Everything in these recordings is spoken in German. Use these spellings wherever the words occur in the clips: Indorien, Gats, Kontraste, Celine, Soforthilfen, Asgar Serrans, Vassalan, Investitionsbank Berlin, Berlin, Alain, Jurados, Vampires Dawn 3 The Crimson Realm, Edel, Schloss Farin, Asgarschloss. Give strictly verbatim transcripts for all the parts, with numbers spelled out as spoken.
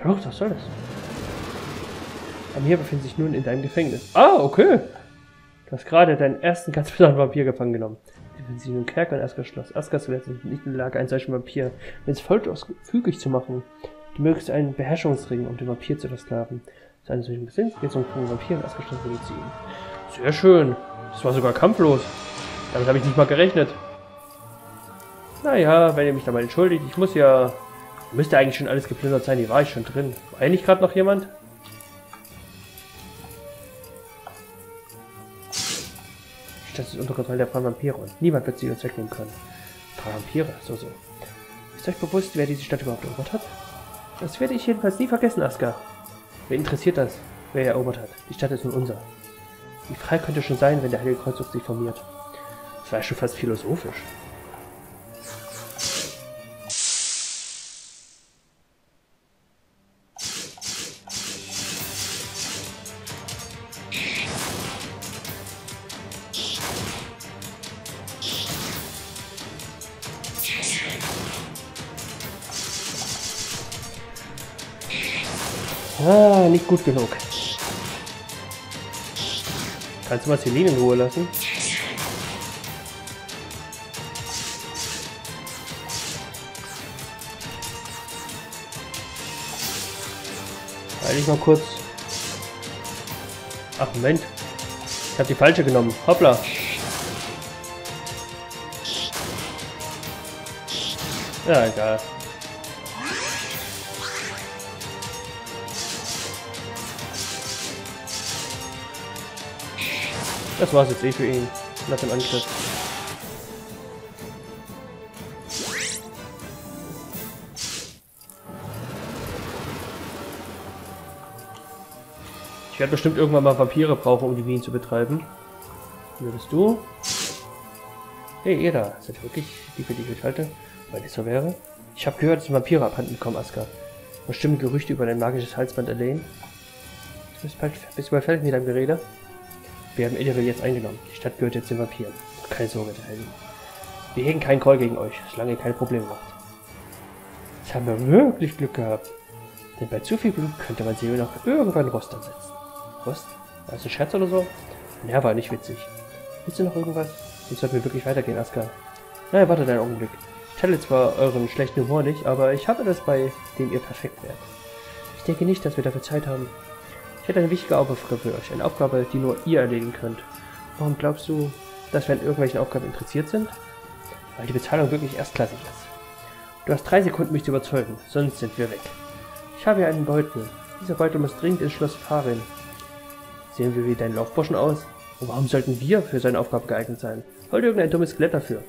Fluch, was soll das? An hier befindet sich nun in deinem Gefängnis. Ah, okay. Du hast gerade deinen ersten ganz besonderen Vampir gefangen genommen. Sie befinden sich in einem Kerker und Asgarschloss. Asgarschloss ist nicht in der Lage, einen solchen Vampir mit Volltos fügig zu machen. Du mögest einen Beherrschungsring, um den Vampir zu versklaven. Zu einer solchen Besinnungsrichtung von Vampir und Asgarschloss reduzieren. Sehr schön. Das war sogar kampflos. Damit habe ich nicht mal gerechnet. Naja, wenn ihr mich da mal entschuldigt, ich muss ja... Müsste eigentlich schon alles geplündert sein, hier war ich schon drin. War eigentlich gerade noch jemand? Das ist unter Kontrolle der paar Vampire und niemand wird sie uns wegnehmen können. Paar Vampire, so, so. Ist euch bewusst, wer diese Stadt überhaupt erobert hat? Das werde ich jedenfalls nie vergessen, Asgar. Wer interessiert das, wer er erobert hat? Die Stadt ist nun unser. Wie frei könnte schon sein, wenn der Heilige Kreuzzug sich formiert? Das war schon fast philosophisch. Ah, nicht gut genug. Kannst du mal Celine in Ruhe lassen? Halt ich mal kurz. Ach, Moment. Ich habe die falsche genommen. Hoppla. Ja, egal. Das war's jetzt eh für ihn, nach dem Angriff. Ich werde bestimmt irgendwann mal Vampire brauchen, um die Bienen zu betreiben. Hier bist du. Hey, ihr da. Seid ihr wirklich die, für die ich euch halte? Weil das so wäre. Ich habe gehört, dass Vampire abhanden kommen, Asgar. Und stimmen Gerüchte über dein magisches Halsband, Alain? Bist du bald fertig mit deinem Gerede? Wir haben Edel jetzt eingenommen. Die Stadt gehört jetzt den Vampiren. Keine Sorge, der Helden. Wir hegen keinen Groll gegen euch, solange ihr keine Probleme macht. Jetzt haben wir wirklich Glück gehabt. Denn bei zu viel Blut könnte man sie noch irgendwann Rost ansetzen. Rost? War das ein Scherz oder so? Ja, war nicht witzig. Willst du noch irgendwas? Sonst sollten wir wirklich weitergehen, Asgar. Naja, wartet einen Augenblick. Ich teile zwar euren schlechten Humor nicht, aber ich habe das, bei dem ihr perfekt wärt. Ich denke nicht, dass wir dafür Zeit haben. Ich hätte eine wichtige Aufgabe für euch. Eine Aufgabe, die nur ihr erledigen könnt. Warum glaubst du, dass wir an irgendwelchen Aufgaben interessiert sind? Weil die Bezahlung wirklich erstklassig ist. Du hast drei Sekunden, mich zu überzeugen. Sonst sind wir weg. Ich habe hier einen Beutel. Dieser Beutel muss dringend ins Schloss Farin. Sehen wir wie dein Laufburschen aus? Und warum sollten wir für seine Aufgabe geeignet sein? Wollt ihr irgendein dummes Skelett dafür?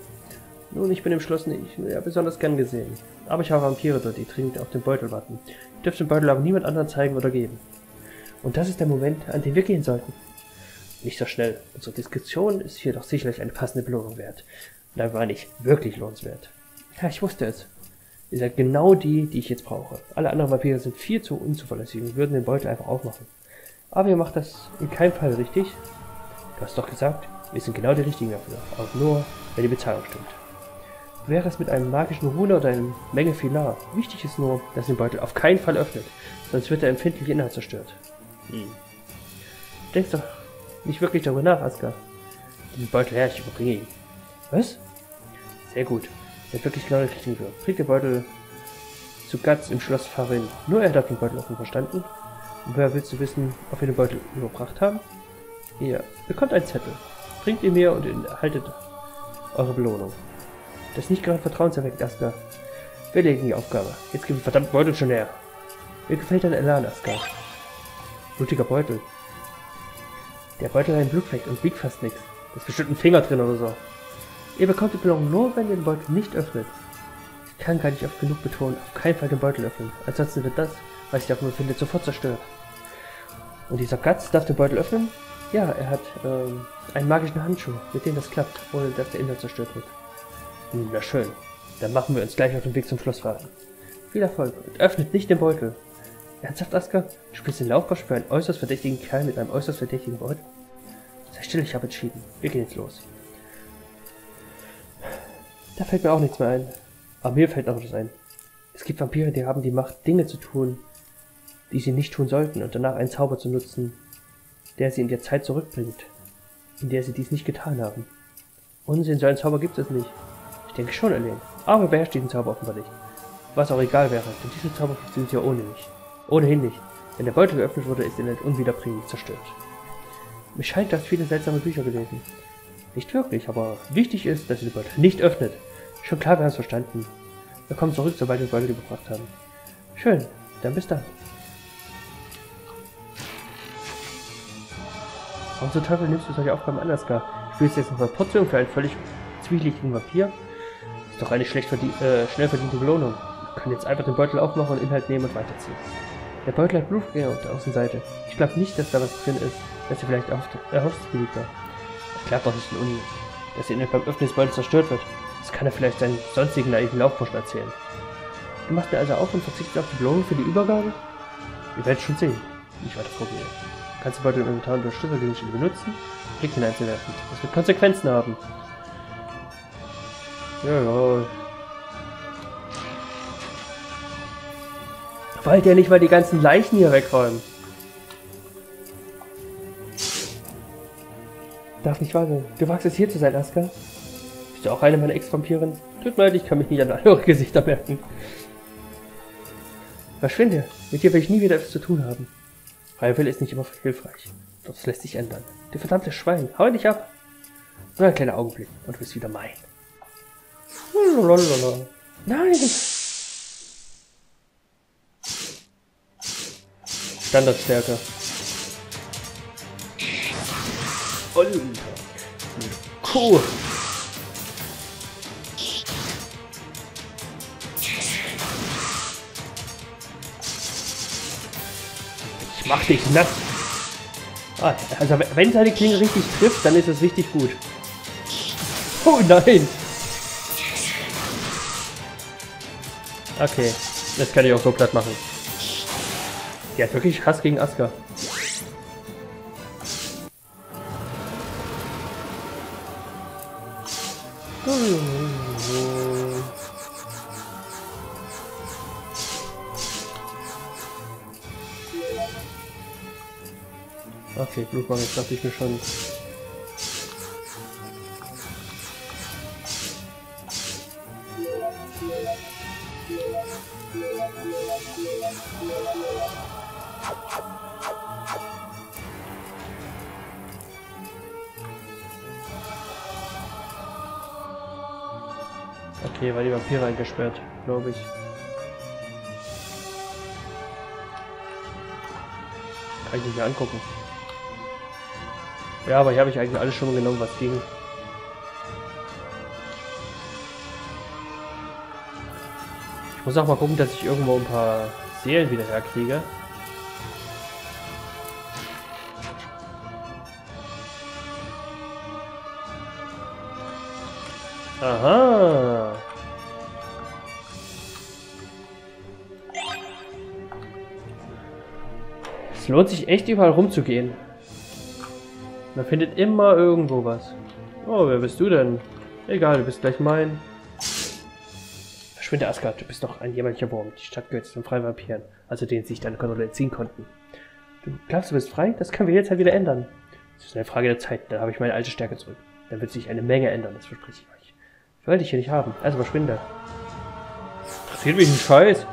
Nun, ich bin im Schloss nicht ja, besonders gern gesehen. Aber ich habe Vampire dort, die dringend auf den Beutel warten. Ihr dürft den Beutel aber niemand anderen zeigen oder geben. Und das ist der Moment, an den wir gehen sollten. Nicht so schnell. Unsere Diskussion ist hier doch sicherlich eine passende Belohnung wert. Und da war nicht wirklich lohnenswert. Ja, ich wusste es. Ihr seid genau die, die ich jetzt brauche. Alle anderen Vampire sind viel zu unzuverlässig und würden den Beutel einfach aufmachen. Aber ihr macht das in keinem Fall richtig. Du hast doch gesagt, wir sind genau die Richtigen dafür. Auch nur, wenn die Bezahlung stimmt. Wäre es mit einem magischen Rune oder einer Menge Filar. Wichtig ist nur, dass ihr den Beutel auf keinen Fall öffnet. Sonst wird der empfindliche Inhalt zerstört. Hm. Denkst doch nicht wirklich darüber nach, Asgar. Diesen Beutel her, ich überbringe ihn. Was? Sehr gut. Er hat wirklich genau die Richtung für. Bringt den Beutel zu Gats im Schloss Farin. Nur er darf den Beutel offen, verstanden. Und wer willst du wissen, ob wir den Beutel überbracht haben? Ihr bekommt einen Zettel. Bringt ihn mir und erhaltet eure Belohnung. Das ist nicht gerade vertrauenserweckend, Asgar. Wir legen die Aufgabe. Jetzt gib den verdammten Beutel schon her. Mir gefällt dein Elan, Asgar. Blutiger Beutel. Der Beutel hat einen Blutfleck und wiegt fast nichts. Da ist bestimmt ein Finger drin oder so. Ihr bekommt die Belohnung nur, wenn ihr den Beutel nicht öffnet. Ich kann gar nicht oft genug betonen, auf keinen Fall den Beutel öffnen. Ansonsten wird das, was ich davon finde, sofort zerstört. Und dieser Gats darf den Beutel öffnen? Ja, er hat ähm, einen magischen Handschuh, mit dem das klappt, ohne dass der Inhalt zerstört wird. Hm, na schön. Dann machen wir uns gleich auf den Weg zum Schloss fahren. Viel Erfolg und öffnet nicht den Beutel. Ernsthaft, Asgar? Du spielst den Laufbarsch für einen äußerst verdächtigen Kerl mit einem äußerst verdächtigen Beutel? Sei still, ich habe entschieden. Wir gehen jetzt los. Da fällt mir auch nichts mehr ein. Aber mir fällt auch was ein. Es gibt Vampire, die haben die Macht, Dinge zu tun, die sie nicht tun sollten, und danach einen Zauber zu nutzen, der sie in der Zeit zurückbringt, in der sie dies nicht getan haben. Unsinn, so einen Zauber gibt es nicht. Ich denke schon, Alain. Aber er beherrscht diesen Zauber offenbar nicht. Was auch egal wäre, denn diese Zauber sind ja ohne nicht. Ohnehin nicht. Wenn der Beutel geöffnet wurde, ist er nicht unwiederbringlich zerstört. Mir scheint, dass viele seltsame Bücher gelesen. Nicht wirklich, aber wichtig ist, dass ihr den Beutel nicht öffnet. Schon klar, wir haben es verstanden. Wir kommen zurück, sobald wir den Beutel gebracht haben. Schön, dann bis dann. Warum zum Teufel nimmst du solche Aufgaben an, Asgar? Spielst du jetzt eine Portion für einen völlig zwielichtigen Vampir? Ist doch eine schlecht verdien äh, schnell verdiente Belohnung. Ich kann jetzt einfach den Beutel aufmachen und Inhalt nehmen und weiterziehen. Der Beutel hat Blutgänge auf der Außenseite. Ich glaube nicht, dass da was drin ist, dass ihr vielleicht erhofft es geliebter. Ich glaube, das ist ein Unsinn, dass ihr beim Öffnen des Beutels zerstört wird. Das kann er vielleicht seinen sonstigen naiven Laufburschen erzählen. Du machst mir also auf und verzichtest auf die Belohnung für die Übergabe? Ihr werdet schon sehen. Ich werde probieren. Kannst du Beutel im Inventar und durch Schlüsselgegenstände benutzen? Blick hineinzuwerfen. Das wird Konsequenzen haben. Ja, ja. Wollt ihr nicht mal die ganzen Leichen hier wegräumen? Darf nicht wahr sein. Du wagst es hier zu sein, Asgar? Bist du auch eine meiner Ex-Vampiren? Tut mir leid, ich kann mich nicht an eure Gesichter merken. Verschwinde. Mit dir will ich nie wieder etwas zu tun haben. Freier Wille ist nicht immer hilfreich. Doch das lässt sich ändern. Du verdammtes Schwein, hau dich ab! Nur ein kleiner Augenblick und du bist wieder mein. Nein! Standardstärke. Oh, cool. Ich mach dich nass. Ah, also wenn seine Klinge richtig trifft, dann ist es richtig gut. Oh nein. Okay, das kann ich auch so platt machen. Der hat wirklich Hass gegen Asgar. Okay, Blutmangel, jetzt dachte ich mir schon. Okay, war die Vampire eingesperrt, glaube ich. Kann ich nicht mehr angucken. Ja, aber hier habe ich eigentlich alles schon mal genommen, was ging. Ich muss auch mal gucken, dass ich irgendwo ein paar Seelen wieder herkriege. Aha. Es lohnt sich echt überall rumzugehen. Man findet immer irgendwo was. Oh, wer bist du denn? Egal, du bist gleich mein. Verschwinde, Asgar, du bist doch ein jämmerlicher Wurm. Die Stadt gehört zu den freien Vampiren, also denen sich deine Kontrolle entziehen konnten. Du glaubst, du bist frei? Das können wir jetzt halt wieder ändern. Das ist eine Frage der Zeit, dann habe ich meine alte Stärke zurück. Dann wird sich eine Menge ändern, das verspreche ich euch. Ich wollte dich hier nicht haben, also verschwinde. Interessiert mich ein Scheiß.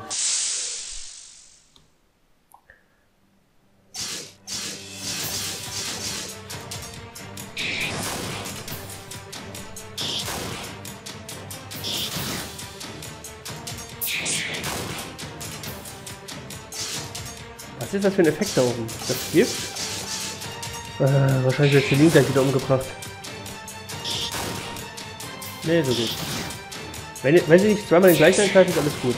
Was ist das für ein Effekt da oben? Das Gift? Äh, wahrscheinlich wird Celine gleich wieder umgebracht. Nee, so gut. Wenn, wenn sie nicht zweimal den gleichen angreifen, ist alles gut.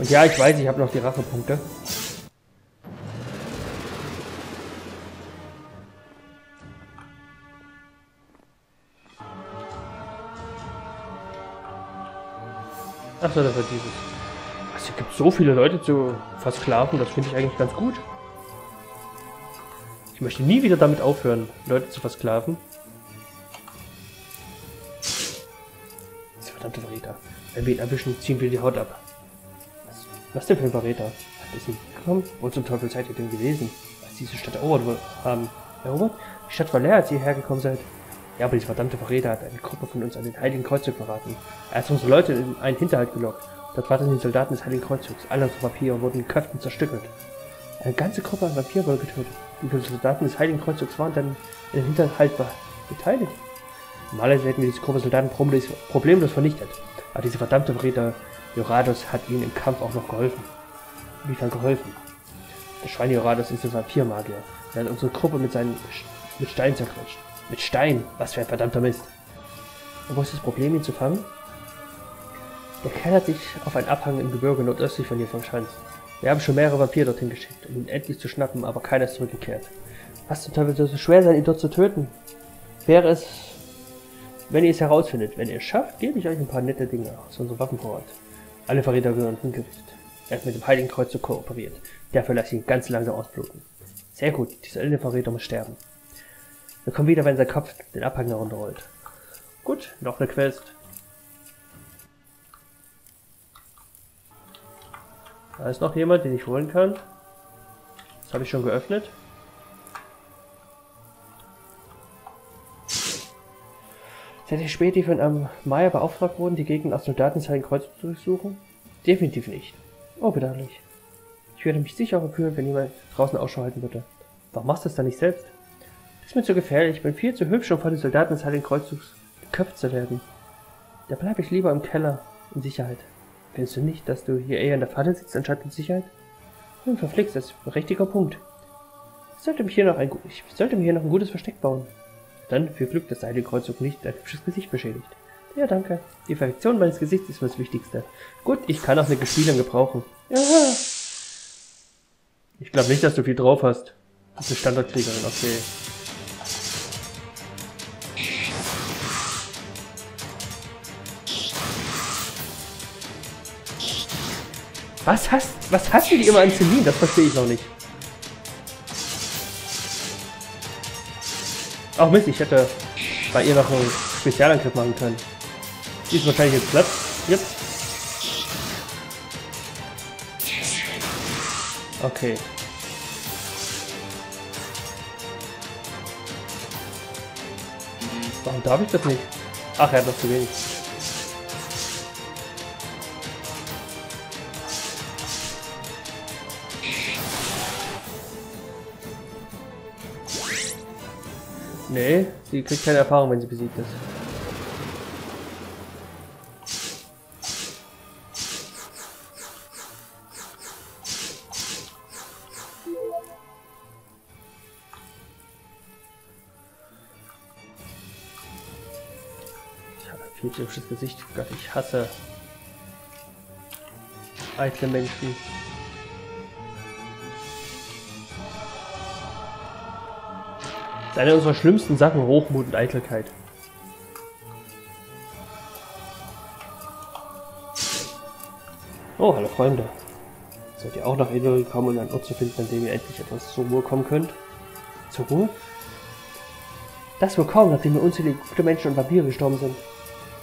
Und ja, ich weiß, ich habe noch die Rachepunkte. Achso, das war dieses. Also, es gibt so viele Leute zu versklaven, das finde ich eigentlich ganz gut. Ich möchte nie wieder damit aufhören, Leute zu versklaven. Das verdammte Verräter. Wenn wir ihn erwischen, ziehen wir die Haut ab. Was, was denn für ein Verräter? Hat es ihn gekommen? Wo zum Teufel seid ihr denn gewesen? Als diese Stadt erobert haben. Erobert? Die Stadt war leer, als ihr hergekommen seid. Ja, aber dieser verdammte Verräter hat eine Gruppe von uns an den Heiligen Kreuzzug verraten. Er hat unsere Leute in einen Hinterhalt gelockt. Dort warteten die Soldaten des Heiligen Kreuzzugs. Alle unsere Vampire wurden in Köpfen zerstückelt. Eine ganze Gruppe an Vampiren wurde getötet. Die Soldaten des Heiligen Kreuzzugs waren dann in den Hinterhalt beteiligt. Normalerweise hätten wir diese Gruppe Soldaten problemlos vernichtet. Aber dieser verdammte Verräter Jurados hat ihnen im Kampf auch noch geholfen. Inwiefern geholfen? Der Schwein Jurados ist ein Vampirmagier. Er hat unsere Gruppe mit seinen mit Stein zerquetscht. Mit Stein? Was für ein verdammter Mist. Und wo ist das Problem, ihn zu fangen? Der Kerl hat sich auf einen Abhang im Gebirge nordöstlich von hier verschanzt. Wir haben schon mehrere Vampire dorthin geschickt, um ihn endlich zu schnappen, aber keiner ist zurückgekehrt. Was zum Teufel soll es so schwer sein, ihn dort zu töten? Wäre es, wenn ihr es herausfindet. Wenn ihr es schafft, gebe ich euch ein paar nette Dinge aus unserem Waffenvorrat. Alle Verräter gehören zum Gericht. Er hat mit dem Heiligen Kreuz zu kooperiert. Dafür lasse ich ihn ganz langsam ausbluten. Sehr gut, dieser elende Verräter muss sterben. Wir kommen wieder, wenn sein Kopf den Abhang herunterrollt. Gut, noch eine Quest. Da ist noch jemand, den ich holen kann. Das habe ich schon geöffnet. Seid ihr spät, die von einem Meier beauftragt wurden, die Gegend aus Soldaten seinen Kreuz zu durchsuchen? Definitiv nicht. Oh, bedachtlich. Ich würde mich sicher fühlen, wenn jemand draußen Ausschau halten würde. Warum machst du es dann nicht selbst? Das ist mir zu gefährlich. Ich bin viel zu hübsch, um von den Soldaten des Heiligen Kreuzzugs geköpft zu werden. Da bleibe ich lieber im Keller, in Sicherheit. Findest du nicht, dass du hier eher in der Falle sitzt, anstatt in Sicherheit? Nun, verflixt, das ist ein richtiger Punkt. Ich sollte, mich hier noch ein, ich sollte mir hier noch ein gutes Versteck bauen. Dann, viel Glück, dass der Heilige Kreuzzug nicht dein hübsches Gesicht beschädigt. Ja, danke. Die Perfektion meines Gesichts ist mir das Wichtigste. Gut, ich kann auch eine Gespielung gebrauchen. Ja. Ich glaube nicht, dass du viel drauf hast. Du bist eine Standardkriegerin, okay. Was hast, was hast du die immer an Celine? Das verstehe ich noch nicht. Ach Mist, ich hätte bei ihr noch einen Spezialangriff machen können. Die ist wahrscheinlich jetzt platt. Yep. Okay. Warum darf ich das nicht? Ach, er hat noch zu wenig. Nee, sie kriegt keine Erfahrung, wenn sie besiegt ist. Ich habe ein viel zu hübsches Gesicht. Gott, ich hasse eitle Menschen. Das ist eine unserer schlimmsten Sachen, Hochmut und Eitelkeit. Oh, hallo Freunde. Sollt ihr auch nach Indorien kommen und um einen Ort zu finden, an dem ihr endlich etwas zur Ruhe kommen könnt? Zur Ruhe? Das wohl kaum, nachdem wir unzählige gute Menschen und Vampire gestorben sind.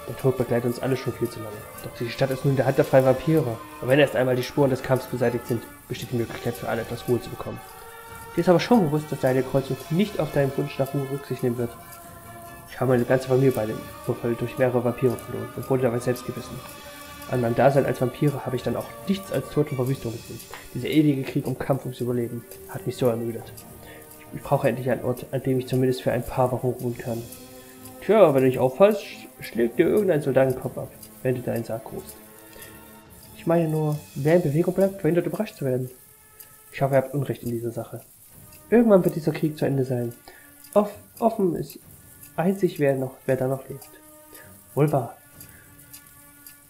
Der Tod begleitet uns alle schon viel zu lange. Doch die Stadt ist nun in der Hand der freien Vampire. Und wenn erst einmal die Spuren des Kampfs beseitigt sind, besteht die Möglichkeit für alle, etwas Ruhe zu bekommen. Dir ist aber schon bewusst, dass deine Kreuzung nicht auf deinen Wunsch nach Ruhe Rücksicht nehmen wird. Ich habe meine ganze Familie bei dem Vorfall durch mehrere Vampire verloren und wurde dabei selbst gebissen. An meinem Dasein als Vampire habe ich dann auch nichts als Tod und Verwüstung gesehen. Dieser ewige Krieg um Kampf ums Überleben hat mich so ermüdet. Ich brauche endlich einen Ort, an dem ich zumindest für ein paar Wochen ruhen kann. Tja, aber wenn du dich auffallst, schlägt dir irgendein Soldatenkopf ab, wenn du deinen Sarg rufst. Ich meine nur, wer in Bewegung bleibt, verhindert überrascht zu werden. Ich hoffe, ihr habt Unrecht in dieser Sache. Irgendwann wird dieser Krieg zu Ende sein. Off offen ist einzig, wer, noch, wer da noch lebt. Wohl wahr.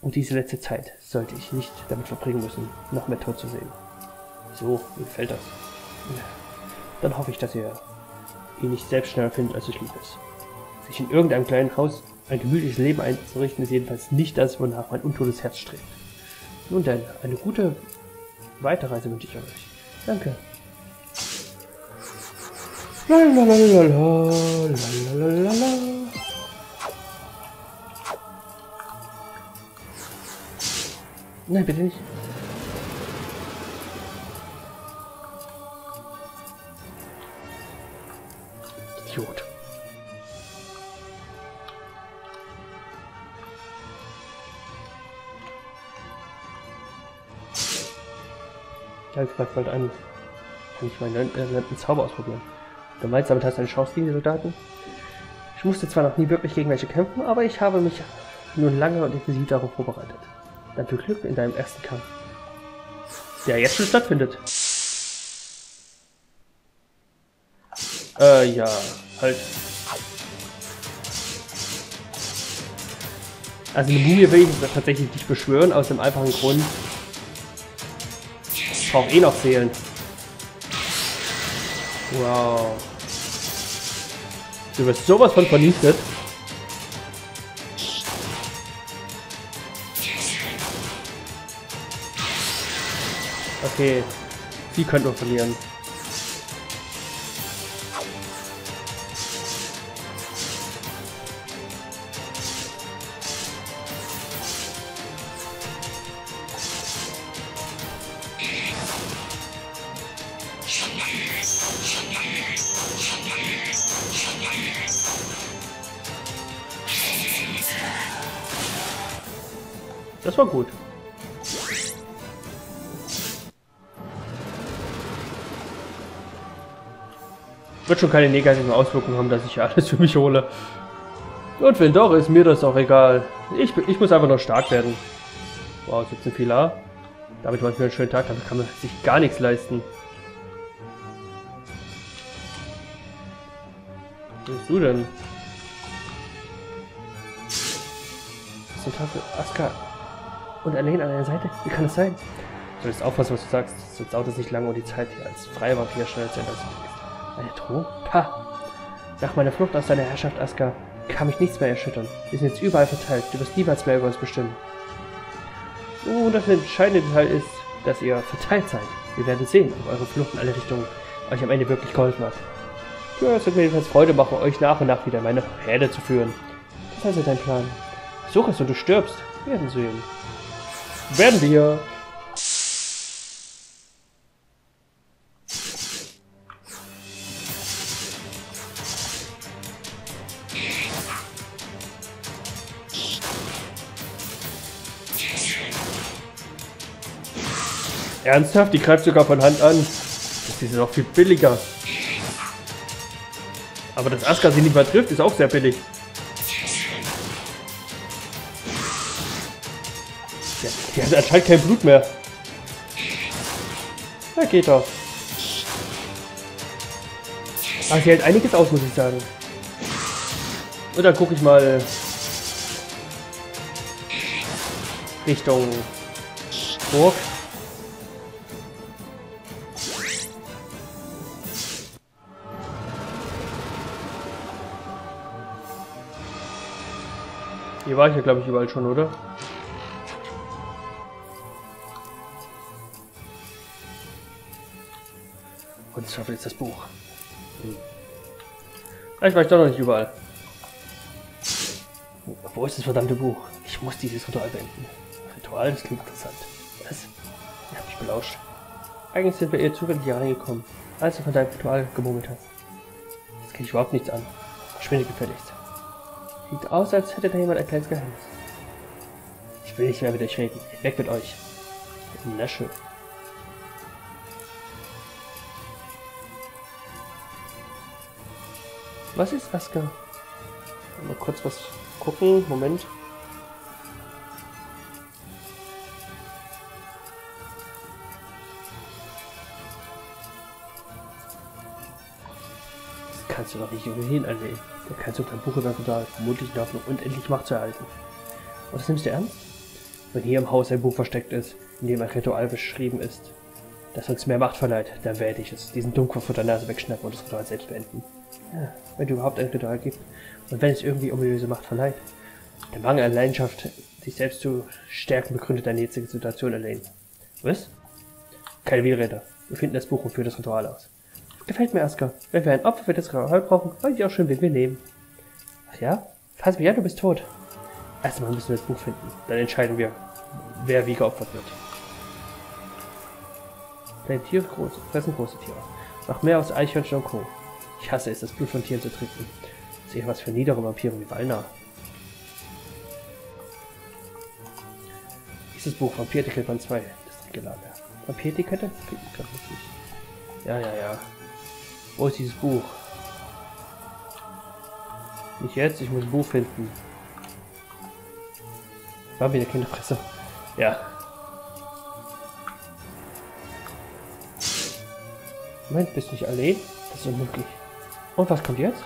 Und diese letzte Zeit sollte ich nicht damit verbringen müssen, noch mehr Tod zu sehen. So, mir gefällt das. Dann hoffe ich, dass ihr ihn nicht selbst schneller findet, als es lieb ist. Sich in irgendeinem kleinen Haus ein gemütliches Leben einzurichten, ist jedenfalls nicht das, wonach mein untotes Herz strebt. Nun denn, eine gute Weiterreise wünsche ich euch. Danke. Nein, bitte nicht. Idiot. Ja, ich greife bald an. Kann ich meinen neuen Zauber ausprobieren. Du meinst, damit hast du eine Chance gegen die Soldaten? Ich musste zwar noch nie wirklich gegen welche kämpfen, aber ich habe mich nun lange und intensiv darauf vorbereitet. Dann viel Glück in deinem ersten Kampf, der jetzt schon stattfindet. Äh, ja, halt. Also eine Mumie will ich tatsächlich nicht beschwören, aus dem einfachen Grund. Ich brauche eh noch Seelen. Wow. Du wirst sowas von vernichtet. Okay, die könnten wir verlieren. Das war gut. Wird schon keine negativen Auswirkungen haben, dass ich alles für mich hole. Und wenn doch, ist mir das auch egal. Ich, ich muss einfach nur stark werden. Wow, siebzehn Fehler. Damit war es mir einen schönen Tag, damit kann man sich gar nichts leisten. Was bist du denn? Was ist ein Tag für Asgar und Alain an deiner Seite? Wie kann das sein? Du solltest aufpassen, was du sagst. Sonst dauert es nicht lange und die Zeit hier als Freiwampir schneller zu ändern. Eine Droh? Pah! Nach meiner Flucht aus deiner Herrschaft, Asgar, kann mich nichts mehr erschüttern. Wir sind jetzt überall verteilt. Du wirst niemals mehr über uns bestimmen. Nun, das entscheidende Teil ist, dass ihr verteilt seid. Wir werden sehen, ob eure Flucht in alle Richtungen euch am Ende wirklich geholfen hat. Ja, es wird mir jedenfalls Freude machen, euch nach und nach wieder meine Herde zu führen. Das ist also dein Plan. Versuch es und du stirbst. Wir werden sehen. Werden wir! Ernsthaft? Die greift sogar von Hand an. Das ist noch viel billiger. Aber dass Asgar sie nicht mal trifft, ist auch sehr billig. Die, die hat anscheinend kein Blut mehr. Na geht doch. Aber sie hält einiges aus, muss ich sagen. Und dann gucke ich mal Richtung Burg. Hier war ich ja, glaube ich, überall schon, oder? Und ich schaffe jetzt das Buch. Hm. Vielleicht war ich doch noch nicht überall. Wo ist das verdammte Buch? Ich muss dieses Ritual beenden. Ritual, das klingt interessant. Was? Ich habe mich belauscht. Eigentlich sind wir eher zufällig hier reingekommen, als du von deinem Ritual gemurmelt hast. Das kriege ich überhaupt nichts an. Verschwinde gefälligst. Sieht aus, als hätte da jemand ein kleines Geheimnis. Ich will nicht mehr mit euch reden. Weg mit euch. Na schön. Was ist Asgar? Mal kurz was gucken. Moment. Das kannst du doch nicht irgendwie hin anlegen. Da kannst du dein Buch über total vermutlich in Hoffnung, unendlich Macht zu erhalten. Und das nimmst du ernst? Wenn hier im Haus ein Buch versteckt ist, in dem ein Ritual beschrieben ist, das uns mehr Macht verleiht, dann werde ich es, diesen Dummkopf vor der Nase wegschnappen und das Ritual selbst beenden. Ja, wenn du überhaupt ein Ritual gibt, und wenn es irgendwie ominöse Macht verleiht, der Mangel an Leidenschaft, sich selbst zu stärken, begründet deine jetzige Situation allein. Was? Keine Widerrede. Wir finden das Buch und führen das Ritual aus. Gefällt mir, Asgar. Wenn wir ein Opfer für das Ritual brauchen, weiß ich auch schon, wen wir nehmen. Ach ja? Fass mich an, du bist tot. Erstmal müssen wir das Buch finden. Dann entscheiden wir, wer wie geopfert wird. Kleine Tiere große, fressen große Tiere. Noch mehr aus Eichhörnchen und Co. Ich hasse es, das Blut von Tieren zu trinken. Sehe was für niedere Vampire wie Walna. Dieses Buch, Vampir-Artikel Band zwei, das Trinkgelage. Vampir-Etikette? Ja, ja, ja. Wo ist dieses Buch? Nicht jetzt, ich muss ein Buch finden. War wieder Kinderfresser. Ja. Moment, bist du nicht Alain? Das ist unmöglich. Und was kommt jetzt?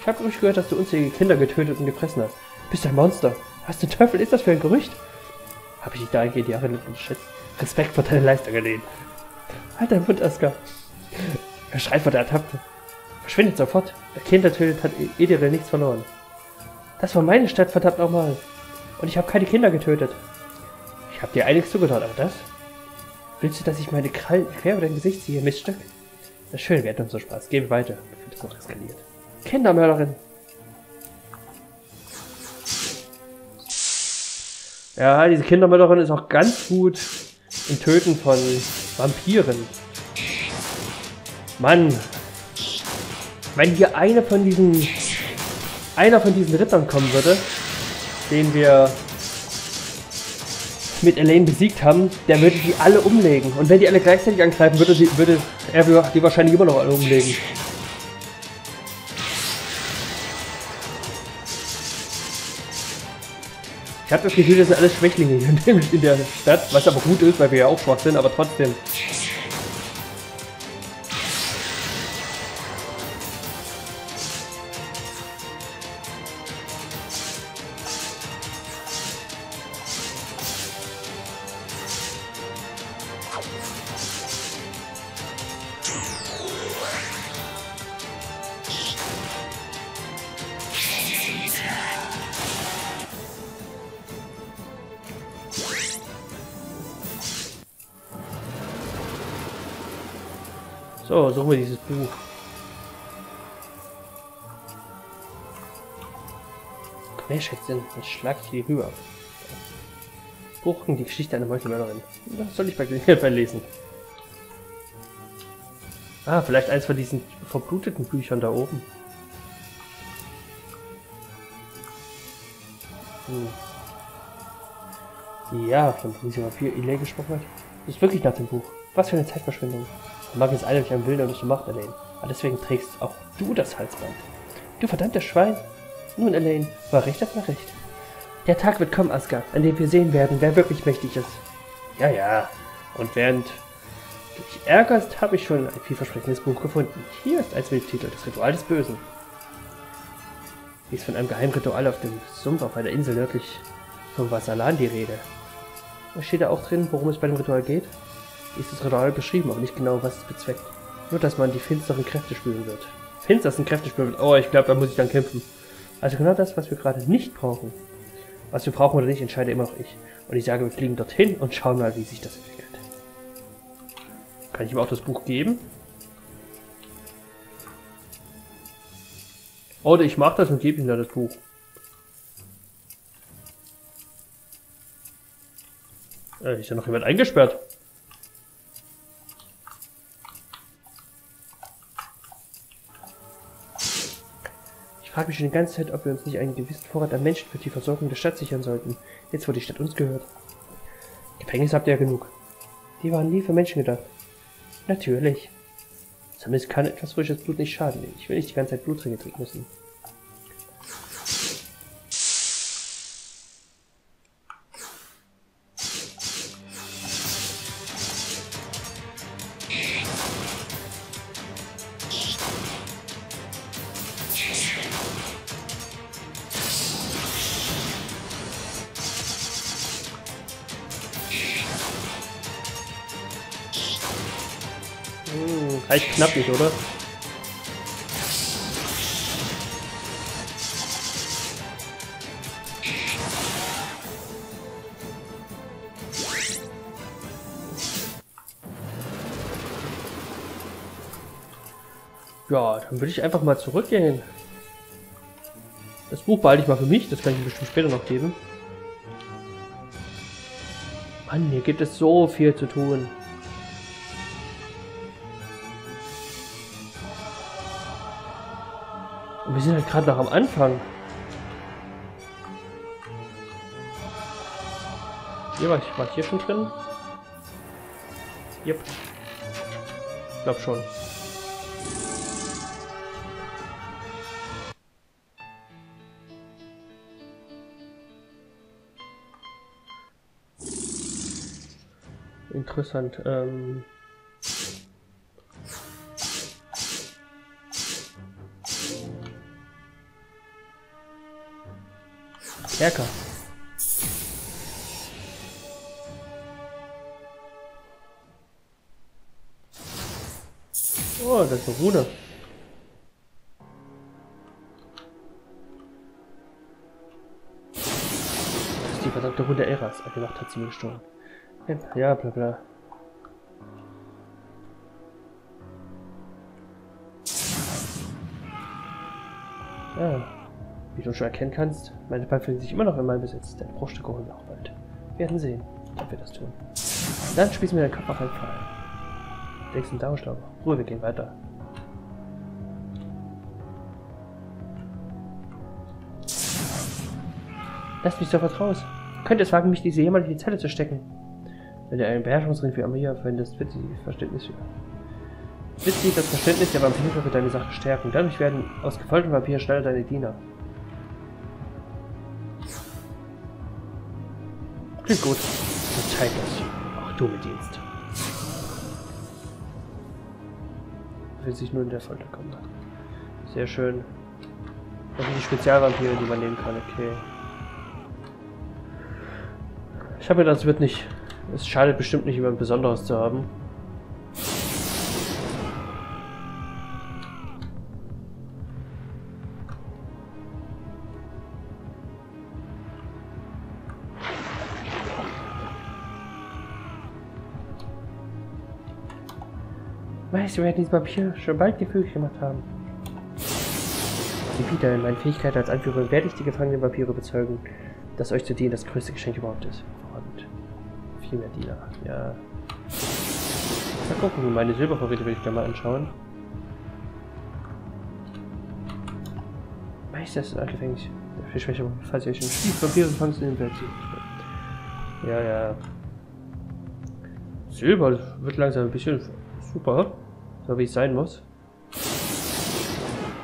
Ich habe übrigens gehört, dass du unzählige Kinder getötet und gefressen hast. Bist ein Monster. Was zum Teufel ist das für ein Gerücht? Habe ich dich dahingehend Jahre nicht unterschätzt. Respekt vor deine Leistung, Alain. Halt dein Mund, Asgar. Er schreit vor der Attacke. Verschwindet sofort. Wer Kinder tötet, hat Edel nichts verloren. Das war meine Stadt, verdammt nochmal. Und ich habe keine Kinder getötet. Ich habe dir einiges zugetan, aber das? Willst du, dass ich meine Krallen quer über dein Gesicht ziehe, Miststück? Das ist schön, wir hatten uns so Spaß. Gehen wir weiter, bevor das noch eskaliert. Kindermörderin! Ja, diese Kindermörderin ist auch ganz gut im Töten von Vampiren. Mann! Wenn hier eine von diesen, einer von diesen Rittern kommen würde, den wir mit Alain besiegt haben, der würde die alle umlegen. Und wenn die alle gleichzeitig angreifen, würde, die, würde er die wahrscheinlich immer noch alle umlegen. Ich habe das Gefühl, das sind alles Schwächlinge hier in der Stadt, was aber gut ist, weil wir ja auch schwach sind, aber trotzdem. So, suchen wir dieses Buch. Komm her, Schätzchen, dann schlag ich dir rüber. Buchen, die Geschichte einer Meuchelmörderin. Das soll ich bei Gelegenheit lesen. Ah, vielleicht eins von diesen verbluteten Büchern da oben. Hm. Ja, von diesem Vampir Edel gesprochen hat. Das ist wirklich nach dem Buch. Was für eine Zeitverschwendung. Ich mag jetzt alle durch einen Willen und durch die Macht, Alain. Aber deswegen trägst auch du das Halsband. Du verdammter Schwein! Nun, Alain, war recht, das war recht. Der Tag wird kommen, Asgar, an dem wir sehen werden, wer wirklich mächtig ist. Ja, ja. Und während du dich ärgerst, habe ich schon ein vielversprechendes Buch gefunden. Hier ist als Bildtitel das Ritual des Bösen. Hier ist von einem Geheimritual auf dem Sumpf auf einer Insel nördlich vom Vassalan die Rede. Da steht da auch drin, worum es bei dem Ritual geht? Ist das Ritual beschrieben, aber nicht genau, was es bezweckt. Nur, dass man die finsteren Kräfte spüren wird. Finstersten Kräfte spüren wird? Oh, ich glaube, da muss ich dann kämpfen. Also genau das, was wir gerade nicht brauchen. Was wir brauchen oder nicht, entscheide immer noch ich. Und ich sage, wir fliegen dorthin und schauen mal, wie sich das entwickelt. Kann ich ihm auch das Buch geben? Oder ich mache das und gebe ihm dann das Buch. Äh, ist ja noch jemand eingesperrt. Ich frage mich schon die ganze Zeit, ob wir uns nicht einen gewissen Vorrat an Menschen für die Versorgung der Stadt sichern sollten, jetzt wo die Stadt uns gehört. Gefängnis habt ihr ja genug. Die waren nie für Menschen gedacht. Natürlich. Zumindest kann etwas frisches Blut nicht schaden. Ich will nicht die ganze Zeit Blutringe trinken müssen. Reicht knapp nicht, oder? Ja, dann würde ich einfach mal zurückgehen. Das Buch behalte ich mal für mich, das kann ich bestimmt später noch geben. Mann, hier gibt es so viel zu tun. Und wir sind halt gerade noch am Anfang. Hier war ich, war ich hier schon drin? Yep. Ich glaube schon. Interessant. Ähm Erker. Oh, das ist eine Rune. Das ist die verdammte Rune Eras. Er gedacht hat sie mir gestohlen. Ja, bla bla. Ah, wie du schon erkennen kannst, meine Pfeife sind sich immer noch in meinem Besitz. Deine Bruchstücke holen wir auch bald. Wir werden sehen, ob wir das tun. Dann spießen wir den Kopf auf einen Pfahl. Nächsten Dauerschlauch. Ruhe, wir gehen weiter. Lass mich sofort raus. Könnt es wagen, mich diese jemand in die Zelle zu stecken? Wenn du einen Beherrschungsring für Amalia verwendest, wird sie Verständnis für. Wird sie das Verständnis der Vampire für deine Sache stärken. Dadurch werden aus gefolterten Vampiren schneller deine Diener. Klingt gut. Verteilt das. Auch du mit Dienst. Will sich nur in der Folter kommen. Sehr schön. Das sind die Spezialvampire, die man nehmen kann. Okay. Ich habe mir das wird nicht. Es schadet bestimmt nicht, jemand Besonderes zu haben. Weißt du, wir hätten dieses Papier schon bald gefügig gemacht haben. Wieder in meinen Fähigkeiten als Anführer werde ich die gefangenen Papiere bezeugen, dass euch zu denen das größte Geschenk überhaupt ist. Und viel mehr Diener. Ja. Mal gucken, meine Silbervorräte will ich da mal anschauen. Meister ist ein Gefängnis. Dafür schwächer, falls ihr euch im Stief Papiere fangt, in den Welt zieht. Ja, ja. Silber wird langsam ein bisschen super, so wie es sein muss.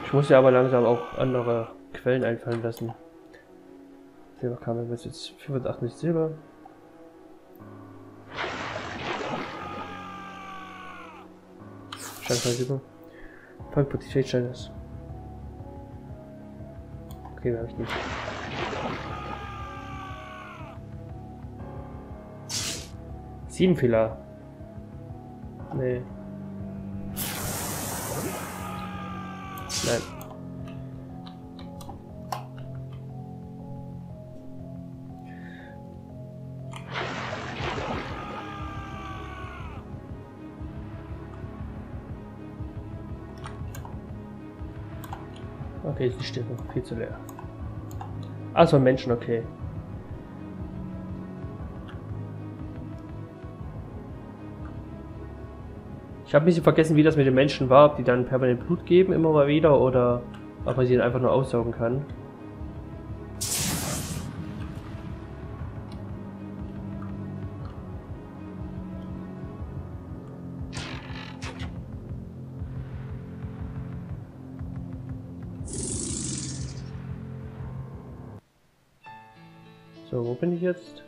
Ich muss ja aber langsam auch andere Quellen einfallen lassen. Silberkammer wird jetzt fünfundachtzig Silber. Scheinbar Produktivitätsstein ist. Okay, mehr habe ich nicht. Sieben Fehler. Nee. Nein. Okay, die Stimme viel zu leer. Also Menschen, okay. Ich habe ein bisschen vergessen, wie das mit den Menschen war, ob die dann permanent Blut geben, immer mal wieder, oder ob man sie dann einfach nur aussaugen kann. So, wo bin ich jetzt?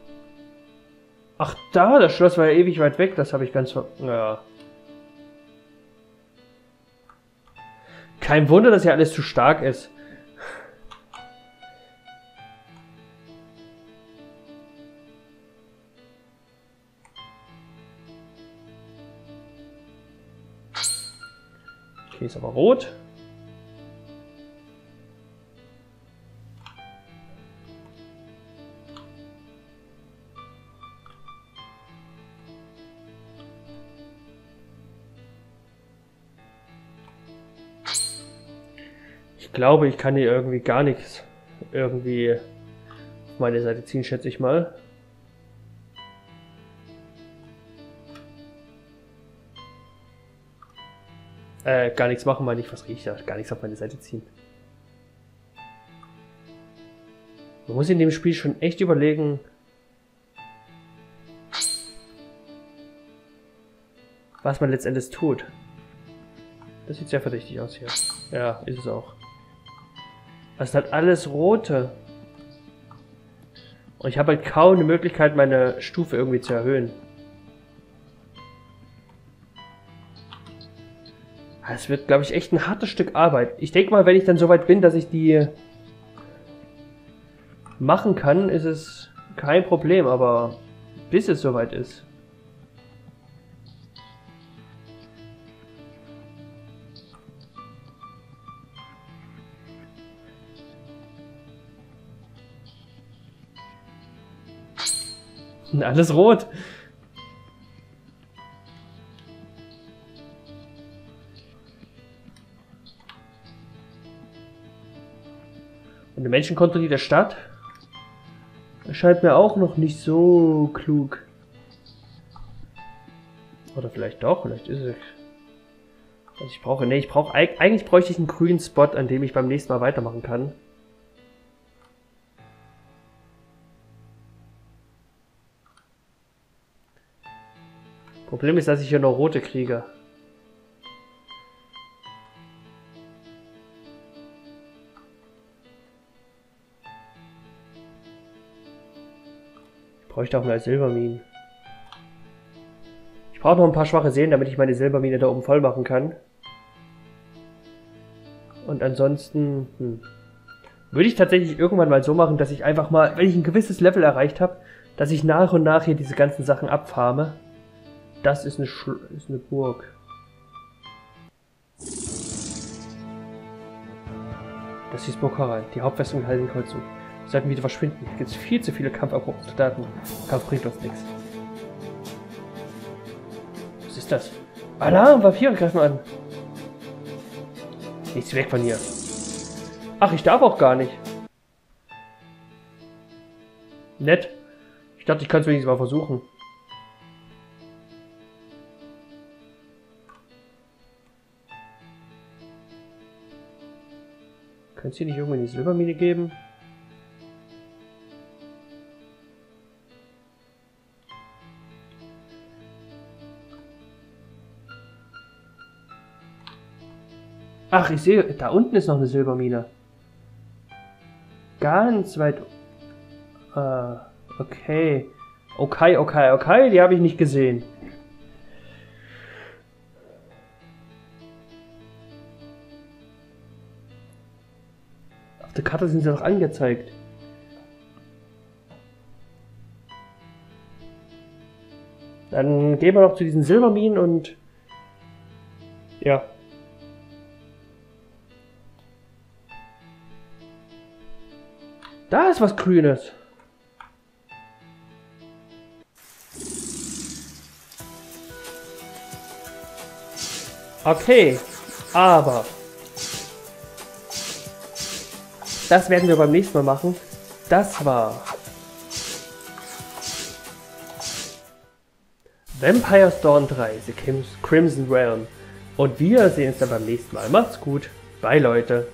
Ach da, das Schloss war ja ewig weit weg, das habe ich ganz ver... Naja. Kein Wunder, dass hier alles zu stark ist. Okay, ist aber rot. glaube, ich kann hier irgendwie gar nichts irgendwie auf meine Seite ziehen, schätze ich mal. Äh, gar nichts machen, meine ich. Was riecht da? Gar nichts auf meine Seite ziehen. Man muss in dem Spiel schon echt überlegen. Was man letztendlich tut. Das sieht sehr verdächtig aus hier. Ja, ist es auch. Das hat alles rote. Und ich habe halt kaum eine Möglichkeit, meine Stufe irgendwie zu erhöhen. Es wird, glaube ich, echt ein hartes Stück Arbeit. Ich denke mal, wenn ich dann soweit bin, dass ich die machen kann, ist es kein Problem. Aber bis es soweit ist. Alles rot. Und die Menschen kontrolliert der Stadt. Erscheint mir auch noch nicht so klug. Oder vielleicht doch, vielleicht ist es. Also ich brauche, nee, ich brauche, eigentlich bräuchte ich einen grünen Spot, an dem ich beim nächsten Mal weitermachen kann. Problem ist, dass ich hier noch rote kriege. Ich bräuchte auch mehr Silberminen. Ich brauche noch ein paar schwache Seelen, damit ich meine Silbermine da oben voll machen kann. Und ansonsten hm, würde ich tatsächlich irgendwann mal so machen, dass ich einfach mal, wenn ich ein gewisses Level erreicht habe, dass ich nach und nach hier diese ganzen Sachen abfarme. Das ist eine, Schl ist eine Burg. Das ist Burg Farin, die Hauptfestung im Heiligen Kreuzzug. Wir sollten wieder verschwinden. Hier gibt es viel zu viele kampferprobte Soldaten. Kampf bringt uns nichts. Was ist das? Alarm! Vampire greifen an! Nichts weg von hier. Ach, ich darf auch gar nicht. Nett. Ich dachte, ich kann es wenigstens mal versuchen. Kann es hier nicht irgendwann die Silbermine geben? Ach, ich sehe, da unten ist noch eine Silbermine. Ganz weit. Uh, okay. Okay, okay, okay, die habe ich nicht gesehen. Die Karte sind ja noch angezeigt. Dann gehen wir noch zu diesen Silberminen und ja. Da ist was Grünes. Okay, aber das werden wir beim nächsten Mal machen. Das war Vampires Dawn drei The Crimson Realm. Und wir sehen uns dann beim nächsten Mal. Macht's gut. Bye, Leute.